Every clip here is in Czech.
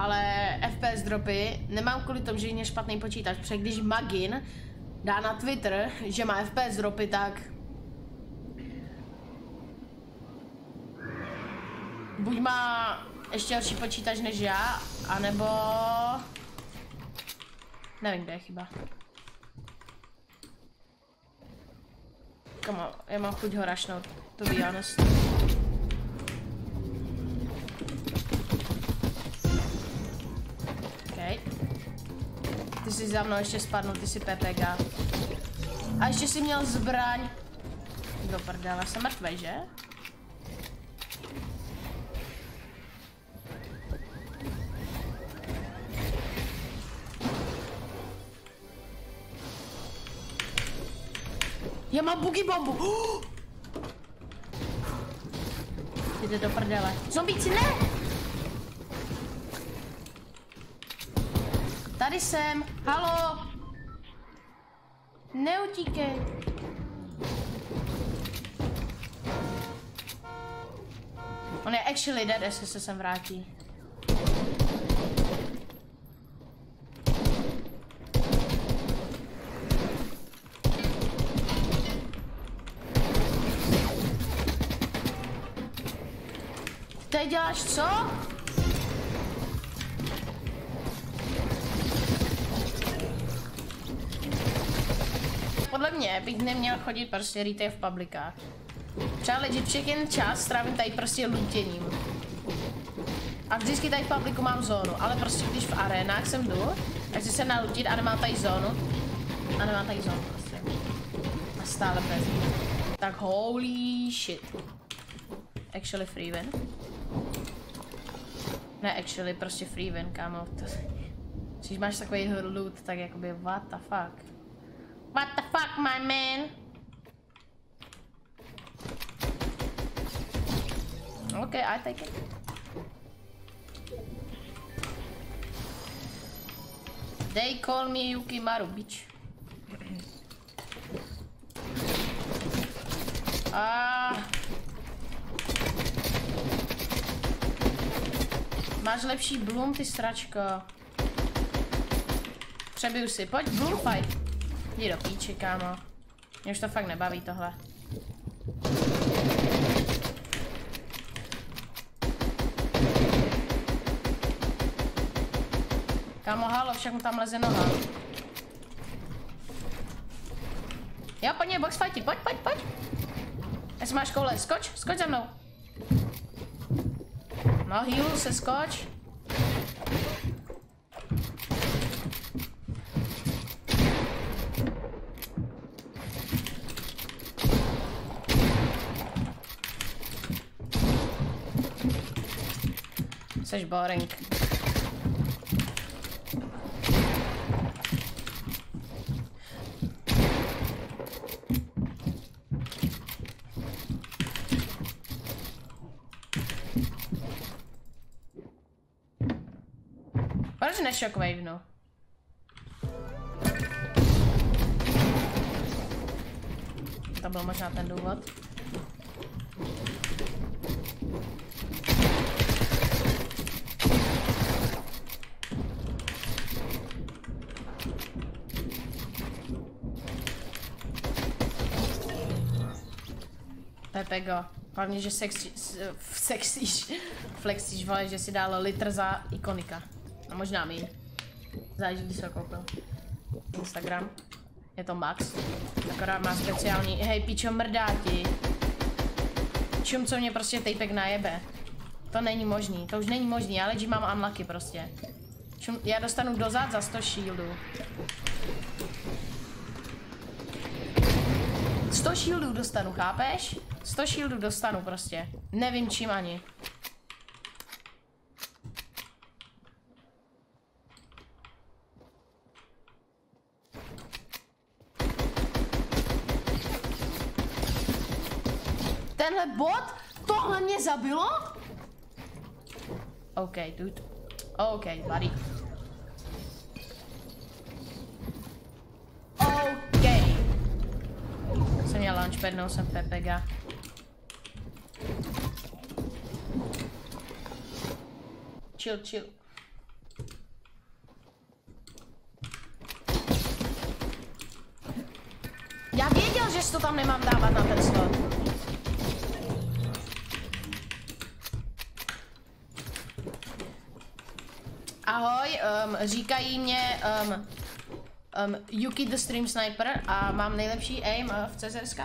ale FPS dropy nemám kvůli tomu, že je špatný počítač, protože když Magin dá na Twitter, že má FPS dropy, tak buď má ještě horší počítač než já, anebo nevím, kde je chyba. Kamo, já mám chuť ho rašnout, to ví honest. Okay. Ty jsi za mnou ještě spadnul, ty jsi PPK. A ještě jsi měl zbraň. Do prdele, jsem mrtvej, že? Já mám boogie bombu! Jde do prdele. Zombíci, ne! Tady jsem! Haló! Neutíkej! On je actually dead, jestli se sem vrátí. Teď děláš co? Podle mě bych neměl chodit prostě retail v publikách. Třeba legit všechen čas strávím tady prostě lootěním. A vždycky tady v publiku mám zónu, ale prostě když v arenách jsem jdu, tak si se nalutit a nemám tady zónu. A nemám tady zónu prostě. A stále bez. Tak holy shit. Actually free win. Ne, actually, prostě free win, kámo. Když máš takový loot, tak jakoby what the fuck. What the fuck, my man? OK, I take it. They call me Yukimaru, bitch. Máš lepší bloom, ty sračko. Přebiju si, pojď, bloom fight. Jdi do píči, kámo. Mě už to fakt nebaví tohle. Kámo, halo, však mu tam leze noha. Jo, pojď mě box fighty, pojď, pojď, pojď. Jestli máš koule, skoč, skoč za mnou. No, heal se, skoč. Jseš boring. Proč nešokvejvnu? To byl možná ten důvod. Pepego, hlavně, že flexíš, vole, že si dal litr za ikonika. A možná míň. Záleží, když se ho koupil. Instagram. Je to Max. Akorát má speciální. Hej, pičo, mrdá ti. Čum, co mě prostě tejpek najebe. To není možný. To už není možný. Já leží mám unlucky prostě. Čum, já dostanu dozad za 100 shieldů. 100 shieldů dostanu, chápeš? 100 shieldů dostanu prostě. Nevím čím ani. Tenhle bot? Tohle mě zabilo? OK, dude. OK, buddy. OK. Jsem měl launchpad, no jsem PPG. Chill, chill. přesto tam nemám dávat na ten slot. Ahoj, říkají mě Yuki the Stream Sniper a mám nejlepší aim v CZSK.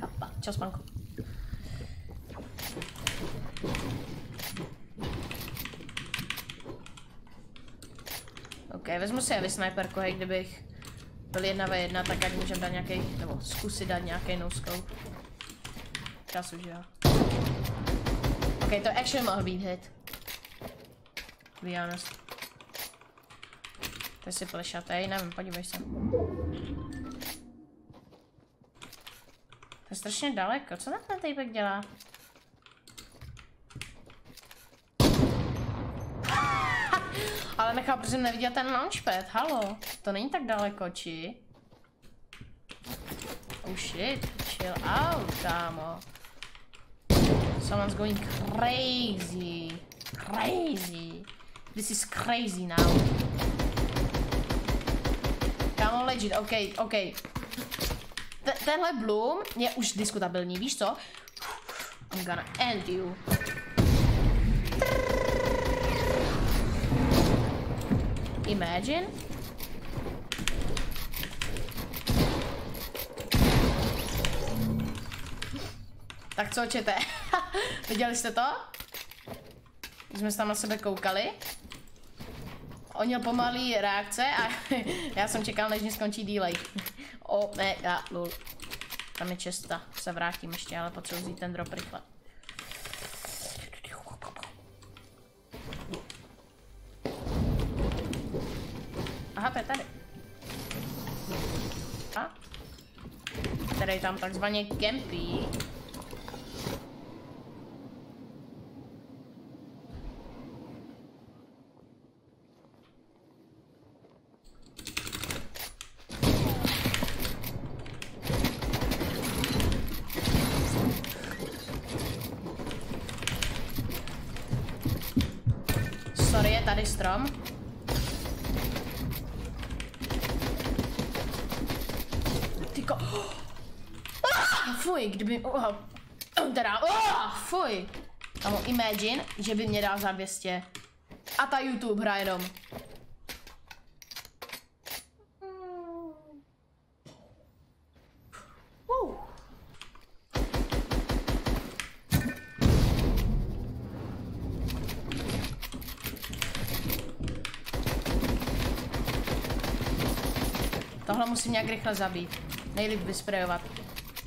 Kappa, čau spanko. Ok, vezmu si heavy sniperku, hej, kdybych byl 1v1, tak ať můžem dát nějaký, nebo zkusit dát nějaký no-scope. Čas už já. Ok, to actually mohl být hit. To je si plešatej, nevím, podívej se. To je strašně daleko, co na ten týpek dělá? Ale nechápu, protože jsem neviděl ten launchpad, halo, to není tak daleko, či? Oh shit, chill out, kámo. Someone's going crazy, crazy. This is crazy now. Kámo, legit, ok. Tenhle bloom je už diskutabilní, víš co? I'm gonna end you. Imagine. Tak co čete? Viděli jste to? Když jsme se tam na sebe koukali. On měl pomalý reakce a já jsem čekal, než mě skončí delay. Oh, ne, já, lul. Tam je česta, se vrátím ještě, ale potřebuji vzít ten drop rychle. Aha, to je tady. A? Tady tam takzvaně kempí. Sorry, je tady strom. Fuj, kdyby... teda... fuj! Kámo, imagine, že by mě dal za 200. A ta YouTube hra jenom. Tohle musím nějak rychle zabít. Nejlíp vysprejovat.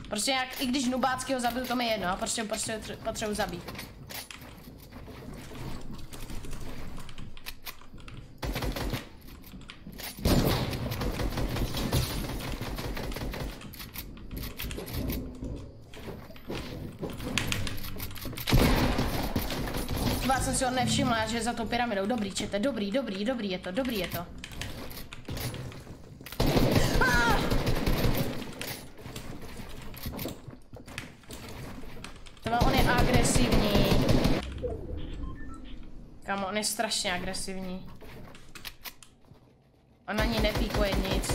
Prostě jak, i když nubácky ho zabiju, to mi je jedno, a prostě potřebuji zabít. Vás jsem si ho nevšimla, že je za tou pyramidou. Dobrý, čete, dobrý je to, On je agresivní. Kámo, on je strašně agresivní. On na ní nepíkuje nic.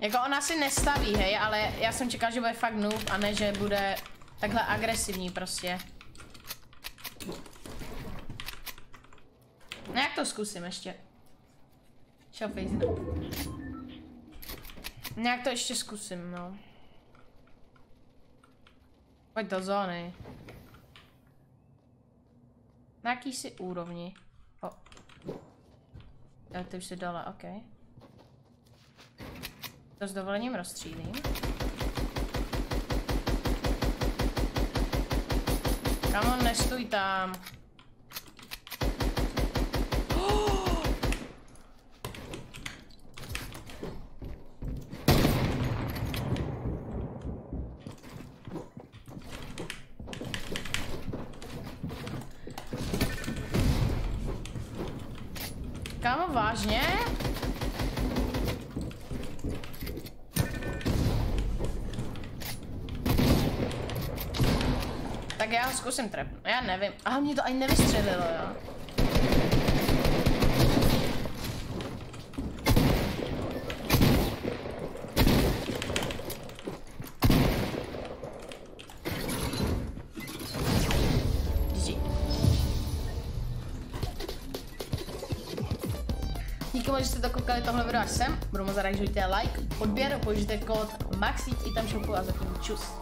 Jako ona si nestaví, hej, ale já jsem čekal, že bude fakt noob a ne, že bude takhle agresivní prostě. No jak to zkusím ještě? Čau, Fejzina. Nějak to ještě zkusím, no. Pojď do zóny. Na jaký si úrovni? O. Ty už si dole, ok. To s dovolením rozstřílím. Kámo, nestůj tam. Kámo, vážně? tak já ho zkusím trepnout. Já nevím. Aha, mě to ani nevystřelilo, jo. Díky, že jste dokoukali tohle video až sem. Budu moc rád, že dejte like, odběr, použijte kód MAXIT i tam šoku a zatím čus.